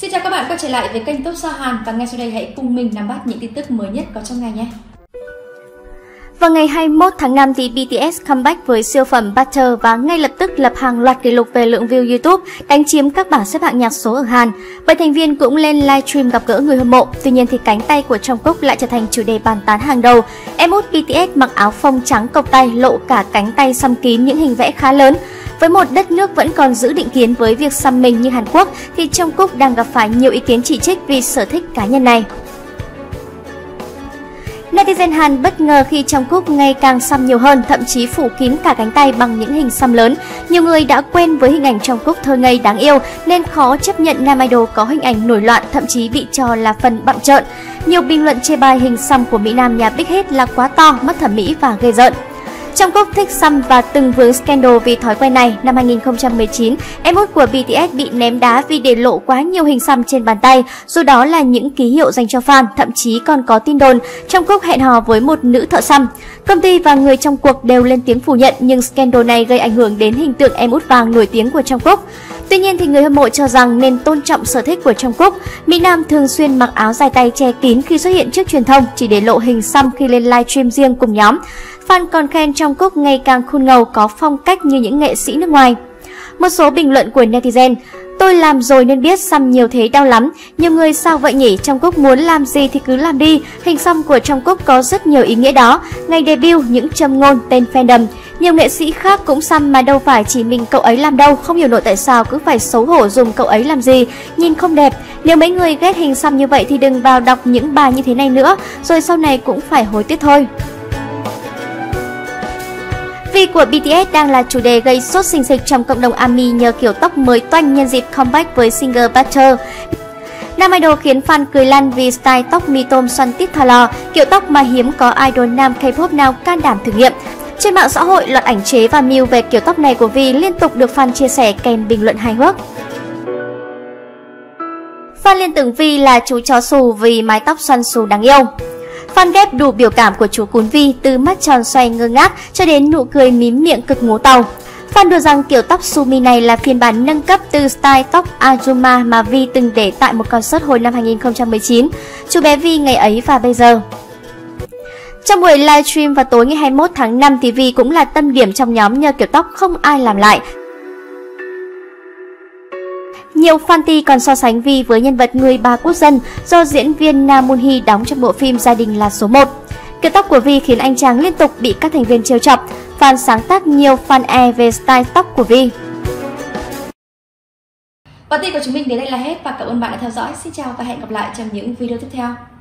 Xin chào các bạn quay trở lại với kênh Top Sao Hàn và ngay sau đây hãy cùng mình nắm bắt những tin tức mới nhất có trong ngày nhé. Vào ngày 21 tháng 5 thì BTS comeback với siêu phẩm Butter và ngay lập tức lập hàng loạt kỷ lục về lượng view YouTube, đánh chiếm các bảng xếp hạng nhạc số ở Hàn. Bảy thành viên cũng lên livestream gặp gỡ người hâm mộ. Tuy nhiên thì cánh tay của Jungkook lại trở thành chủ đề bàn tán hàng đầu. Em út BTS mặc áo phông trắng cộc tay, lộ cả cánh tay xăm kín những hình vẽ khá lớn. Với một đất nước vẫn còn giữ định kiến với việc xăm mình như Hàn Quốc thì Jungkook đang gặp phải nhiều ý kiến chỉ trích vì sở thích cá nhân này. Netizen Hàn bất ngờ khi Jungkook ngày càng xăm nhiều hơn, thậm chí phủ kín cả cánh tay bằng những hình xăm lớn. Nhiều người đã quen với hình ảnh Jungkook thơ ngây đáng yêu nên khó chấp nhận nam idol có hình ảnh nổi loạn, thậm chí bị cho là phần bặm trợn. Nhiều bình luận chê bai hình xăm của Mỹ Nam nhà Big Hit là quá to, mất thẩm mỹ và ghê rợn. Jungkook thích xăm và từng vướng scandal vì thói quen này. Năm 2019, em út của BTS bị ném đá vì để lộ quá nhiều hình xăm trên bàn tay, dù đó là những ký hiệu dành cho fan, thậm chí còn có tin đồn Jungkook hẹn hò với một nữ thợ xăm. Công ty và người trong cuộc đều lên tiếng phủ nhận nhưng scandal này gây ảnh hưởng đến hình tượng em út vàng nổi tiếng của Jungkook. Tuy nhiên thì người hâm mộ cho rằng nên tôn trọng sở thích của Jungkook. Mỹ Nam thường xuyên mặc áo dài tay che kín khi xuất hiện trước truyền thông, chỉ để lộ hình xăm khi lên livestream riêng cùng nhóm. Fan còn khen Jungkook ngày càng khôn ngầu, có phong cách như những nghệ sĩ nước ngoài. Một số bình luận của netizen: tôi làm rồi nên biết, xăm nhiều thế đau lắm. Nhiều người sao vậy nhỉ? Jungkook muốn làm gì thì cứ làm đi. Hình xăm của Jungkook có rất nhiều ý nghĩa đó. Ngày debut những châm ngôn tên fandom. Nhiều nghệ sĩ khác cũng xăm mà đâu phải chỉ mình cậu ấy làm đâu. Không hiểu nổi tại sao cứ phải xấu hổ dùng cậu ấy làm gì. Nhìn không đẹp. Nếu mấy người ghét hình xăm như vậy thì đừng vào đọc những bài như thế này nữa. Rồi sau này cũng phải hối tiếc thôi. V của BTS đang là chủ đề gây sốt xình xịch trong cộng đồng ARMY nhờ kiểu tóc mới toanh nhân dịp comeback với single Butter. Nam idol khiến fan cười lăn vì style tóc mi tôm xoăn tít thò lò, kiểu tóc mà hiếm có idol nam K-pop nào can đảm thử nghiệm. Trên mạng xã hội, loạt ảnh chế và meme về kiểu tóc này của V liên tục được fan chia sẻ kèm bình luận hài hước. Fan liên tưởng V là chú chó xù vì mái tóc xoăn xù đáng yêu. Fan ghép đủ biểu cảm của chú cún Vi, từ mắt tròn xoay ngơ ngác cho đến nụ cười mím miệng cực ngố tàu. Fan đùa rằng kiểu tóc Sumi này là phiên bản nâng cấp từ style tóc Ajuma mà Vi từng để tại một concert hồi năm 2019, chú bé Vi ngày ấy và bây giờ. Trong buổi livestream vào tối ngày 21 tháng 5 thì Vi cũng là tâm điểm trong nhóm nhờ kiểu tóc không ai làm lại. Nhiều fanti còn so sánh Vi với nhân vật người Ba Quốc dân do diễn viên Na Moon-hee đóng trong bộ phim Gia đình là số 1. Kiểu tóc của Vi khiến anh chàng liên tục bị các thành viên trêu chọc. Fan sáng tác nhiều fan-e về style tóc của Vi. Bản tin của chúng mình đến đây là hết và cảm ơn bạn đã theo dõi. Xin chào và hẹn gặp lại trong những video tiếp theo.